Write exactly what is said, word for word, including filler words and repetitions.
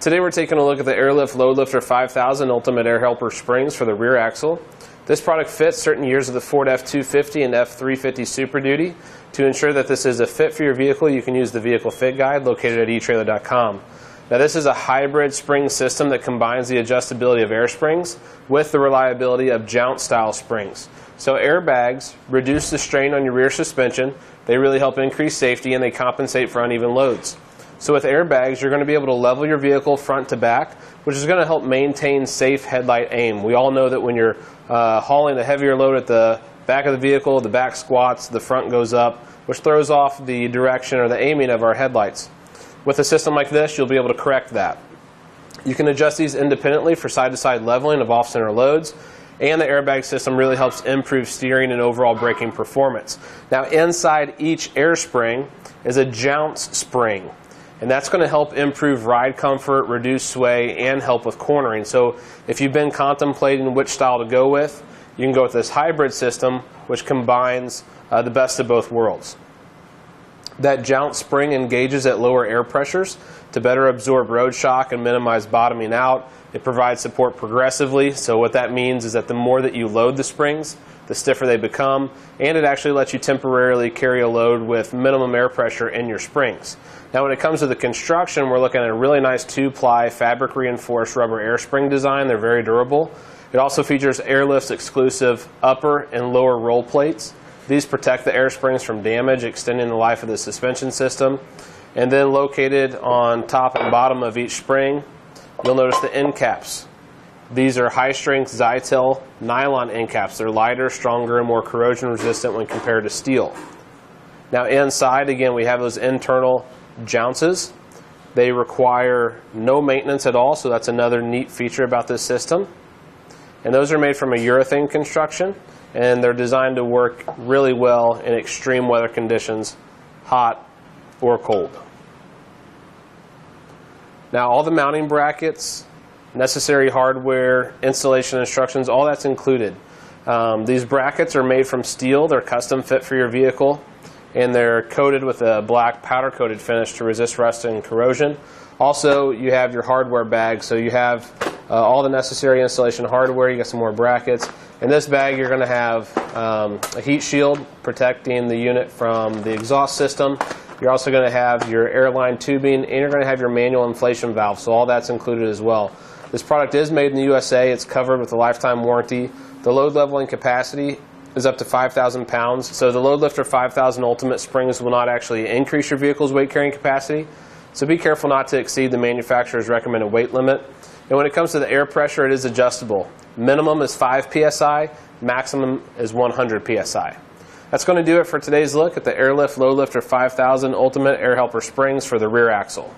Today we're taking a look at the Air Lift LoadLifter five thousand Ultimate Air Helper Springs for the rear axle. This product fits certain years of the Ford F two fifty and F three fifty Super Duty. To ensure that this is a fit for your vehicle, you can use the vehicle fit guide located at e trailer dot com. Now this is a hybrid spring system that combines the adjustability of air springs with the reliability of jounce style springs. So airbags reduce the strain on your rear suspension, they really help increase safety, and they compensate for uneven loads. So with airbags, you're going to be able to level your vehicle front to back, which is going to help maintain safe headlight aim. We all know that when you're uh, hauling a heavier load at the back of the vehicle, the back squats, the front goes up, which throws off the direction or the aiming of our headlights. With a system like this, you'll be able to correct that. You can adjust these independently for side-to-side leveling of off-center loads, and the airbag system really helps improve steering and overall braking performance. Now inside each air spring is a jounce spring. And that's going to help improve ride comfort, reduce sway, and help with cornering. So if you've been contemplating which style to go with, you can go with this hybrid system, which combines uh, the best of both worlds. That jounce spring engages at lower air pressures to better absorb road shock and minimize bottoming out. It provides support progressively, so what that means is that the more that you load the springs, the stiffer they become, and it actually lets you temporarily carry a load with minimum air pressure in your springs. Now when it comes to the construction, we're looking at a really nice two-ply fabric reinforced rubber air spring design. They're very durable. It also features Air Lift's exclusive upper and lower roll plates. These protect the air springs from damage, extending the life of the suspension system. And then located on top and bottom of each spring, you'll notice the end caps. These are high-strength Zytel nylon end caps. They're lighter, stronger, and more corrosion-resistant when compared to steel. Now inside, again, we have those internal jounces. They require no maintenance at all, so that's another neat feature about this system. And those are made from a urethane construction, and they're designed to work really well in extreme weather conditions, hot or cold. Now all the mounting brackets, necessary hardware, installation instructions, all that's included. Um, these brackets are made from steel. They're custom fit for your vehicle, and they're coated with a black powder coated finish to resist rust and corrosion. Also, you have your hardware bag, so you have uh, all the necessary installation hardware. You got some more brackets. In this bag, you're going to have um, a heat shield protecting the unit from the exhaust system. You're also going to have your airline tubing, and you're going to have your manual inflation valve, so all that's included as well. This product is made in the U S A. It's covered with a lifetime warranty. The load leveling capacity is up to five thousand pounds, so the LoadLifter five thousand Ultimate Springs will not actually increase your vehicle's weight carrying capacity, so be careful not to exceed the manufacturer's recommended weight limit. And when it comes to the air pressure, it is adjustable. Minimum is five P S I, maximum is one hundred P S I. That's going to do it for today's look at the Air Lift LoadLifter five thousand Ultimate Air Helper Springs for the rear axle.